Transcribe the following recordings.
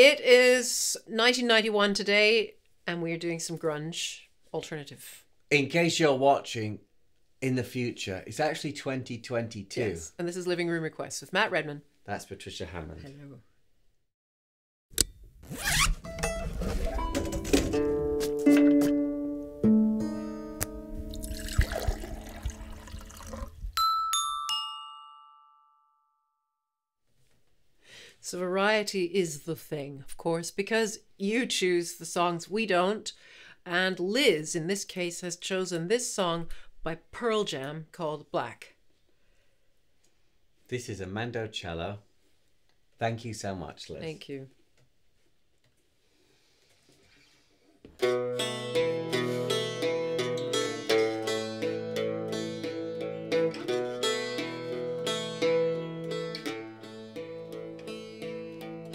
It is 1991 today, and we are doing some grunge alternative. In case you're watching in the future, it's actually 2022. Yes, and this is Living Room Requests with Matt Redman. That's Patricia Hammond. Hello. So variety is the thing, of course, because you choose the songs, we don't. And Liz, in this case, has chosen this song by Pearl Jam called Black. This is a Mandocello. Thank you so much, Liz. Thank you.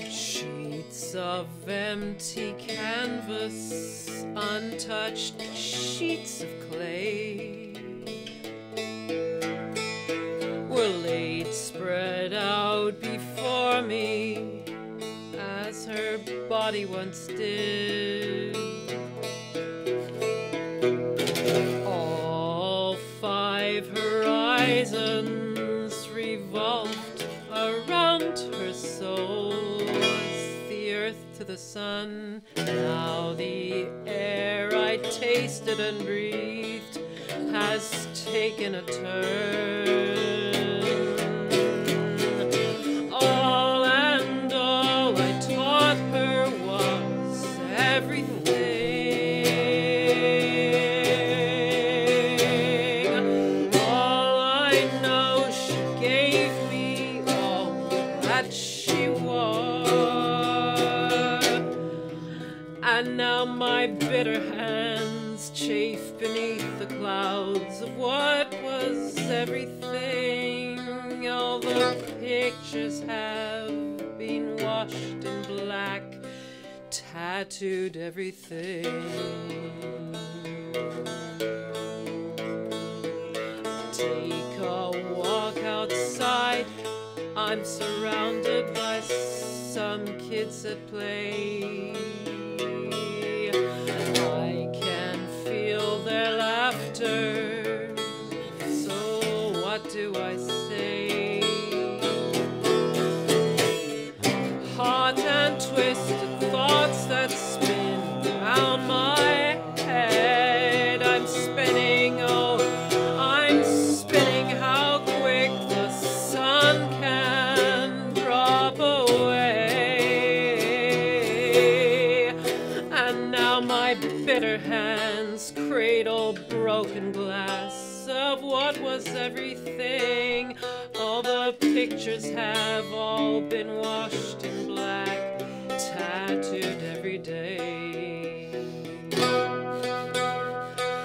Sheets of empty canvas, untouched sheets of clay were laid spread out before me, as her body once did. Horizons revolved around her soul, as the earth to the sun. Now the air I tasted and breathed has taken a turn. All and all I taught her was everything. My bitter hands chafe beneath the clouds of what was everything. All the pictures have been washed in black, tattooed everything. Take a walk outside, I'm surrounded by some kids at play. So what do I say? Hot and twisted thoughts that spin round my head. I'm spinning, oh, I'm spinning. How quick the sun can drop away. And now my bitter hands cradle broken glass of what was everything. All the pictures have all been washed in black, tattooed every day.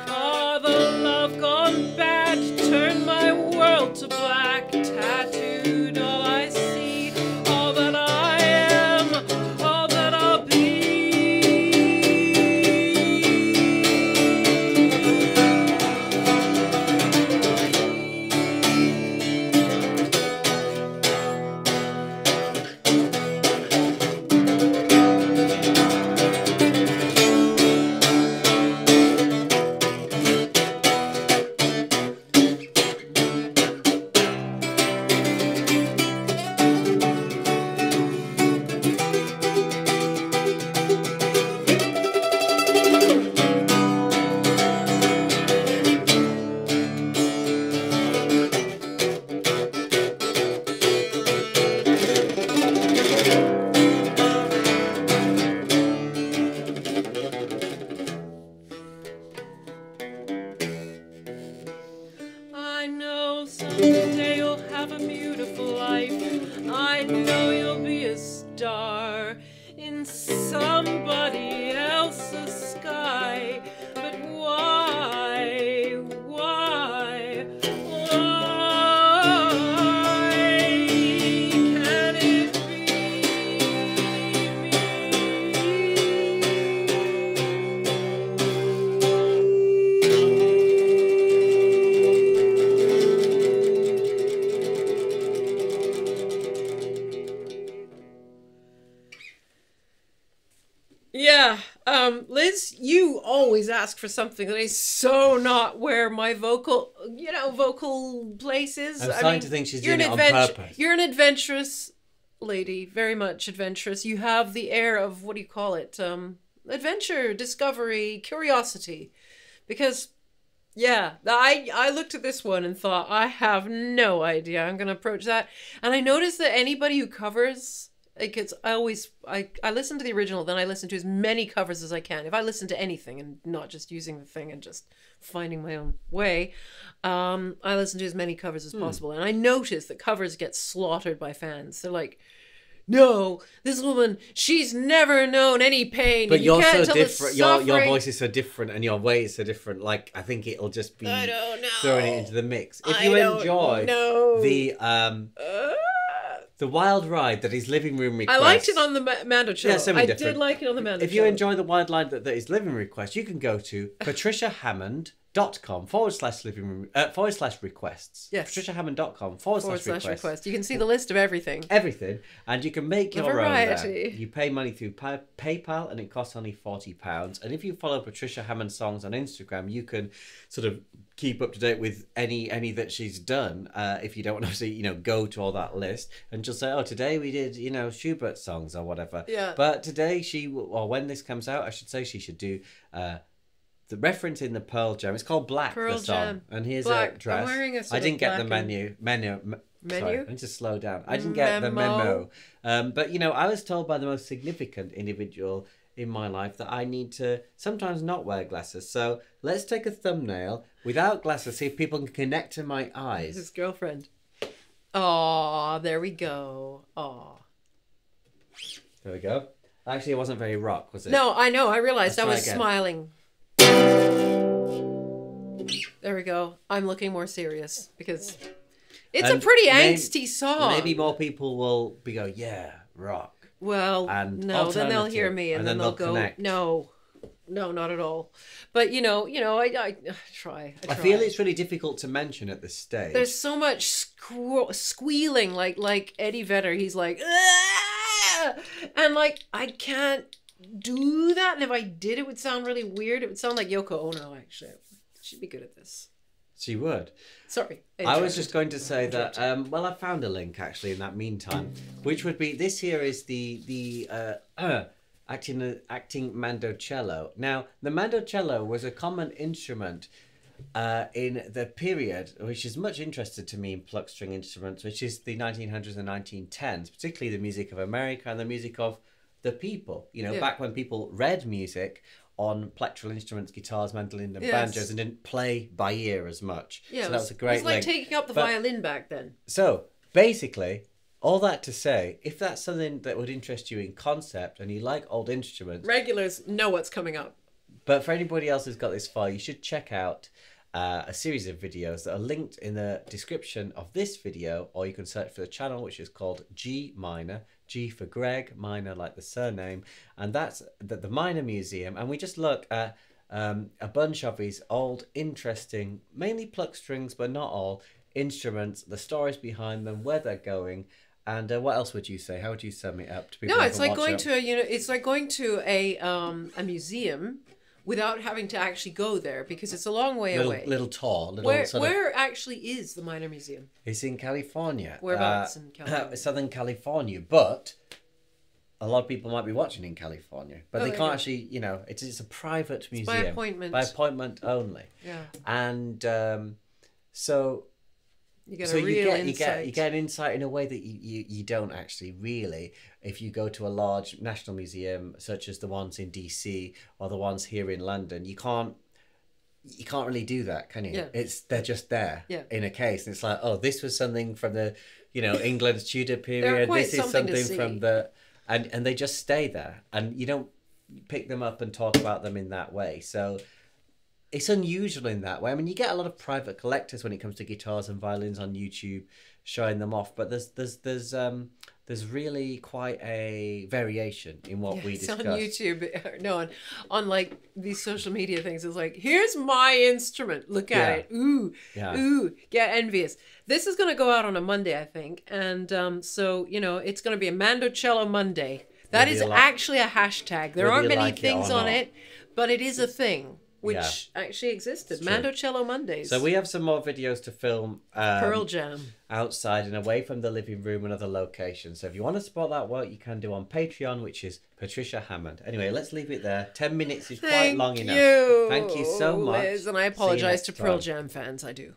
Oh, the love gone bad turned my world to black, tattooed all I see, all that I am, all that I'll be. Yeah. Liz, you always ask for something that is so not where my vocal, vocal place is. I'm starting to think she's doing it on purpose. You're an adventurous lady, very much adventurous. You have the air of, what do you call it? Adventure, discovery, curiosity. Because, yeah, I looked at this one and thought, I have no idea. I'm going to approach that. And I noticed that anybody who covers... I listen to the original, then I listen to as many covers as I can. If I listen to anything and not just using the thing and just finding my own way, I listen to as many covers as possible. And I notice that covers get slaughtered by fans. They're like, no, this woman, she's never known any pain. But you're so different. Your voice is so different and your way is so different. Like, I think it'll just be throwing it into the mix. If you enjoy the... the wild ride that is Living Room Requests. I liked it on the Mandocello. Yeah, so many different. I did like it on the Mandocello. If you enjoy the wild ride that is Living Room Requests, you can go to patriciahammond.com/requests. Yes. patriciahammond.com/requests. You can see the list of everything. Everything. And you can make your variety. Own there. You pay money through PayPal and it costs only £40. And if you follow Patricia Hammond songs on Instagram, you can sort of keep up to date with any that she's done. If you don't want to see, go to all that list and just say, oh, today we did, Schubert songs or whatever. Yeah. But today when this comes out, I should say she should do... the reference in the Pearl Jam, it's called Black, the song. And here's a dress. I'm wearing a I didn't get the menu. Menu? Sorry, I need to slow down. I didn't get the memo. But, I was told by the most significant individual in my life that I need to sometimes not wear glasses. So let's take a thumbnail without glasses, see if people can connect to my eyes. His girlfriend. Aw, there we go. Aw. There we go. Actually, it wasn't very rock, was it? No, I know. I realized I was smiling. There we go. I'm looking more serious because it's a pretty angsty song. Maybe more people will be going, yeah, rock. Well, no, then they'll hear me and then they'll go, connect. No, not at all. But, I try. I feel it's really difficult to mention at this stage. There's so much squealing, like Eddie Vedder. He's like, aah! And I can't do that. And if I did, it would sound really weird. It would sound like Yoko Ono, actually. She'd be good at this. She would. Sorry. I was just going to say that, well, I found a link, actually, in that meantime, which would be, this here is the acting Mandocello. Now, the Mandocello was a common instrument in the period, which is much interested to me in plucked string instruments, which is the 1900s and 1910s, particularly the music of America and the music of the people. Back when people read music on plectral instruments, guitars, mandolin and banjos, and didn't play by ear as much. Yeah, so that was a great link. It was like taking up the violin back then. So, basically, all that to say, if that's something that would interest you in concept and you like old instruments... Regulars know what's coming up. But for anybody else who's got this far, you should check out a series of videos that are linked in the description of this video, or you can search for the channel, which is called G Minor. G for Greg, Miner like the surname, and that's the Miner Museum. And we just look at a bunch of these old, interesting, mainly plucked strings, but not all, instruments, the stories behind them, where they're going, and what else would you say? How would you sum it up to people? No, it's like going to a it's like going to a museum without having to actually go there because it's a long way away. Where actually is the Miner Museum? It's in California. Whereabouts in California? Southern California, but a lot of people might be watching in California, but they can't actually, it's a private museum. By appointment. By appointment only. Yeah. And so... You get an insight in a way that you don't actually really if you go to a large national museum such as the ones in DC or the ones here in London. You can't really do that, can you? Yeah. They're just there in a case. And it's like, oh, this was something from the England's Tudor period. This is something from the and they just stay there and you don't pick them up and talk about them in that way. So it's unusual in that way. I mean, you get a lot of private collectors when it comes to guitars and violins on YouTube showing them off, but there's really quite a variation in what we discuss. It's on YouTube, on like these social media things. It's like, here's my instrument. Look at it. Ooh, ooh, get envious. This is going to go out on a Monday, I think. And so, it's going to be a Mandocello Monday. That is actually a hashtag. There aren't many things on it, but it is a thing which actually existed. Mandocello Mondays. So we have some more videos to film. Pearl Jam. Outside and away from the living room and other locations. So if you want to support that work, you can do on Patreon, which is Patricia Hammond. Anyway, let's leave it there. 10 minutes is quite long enough. Thank you so much, Liz, and I apologize to Pearl Jam fans. I do.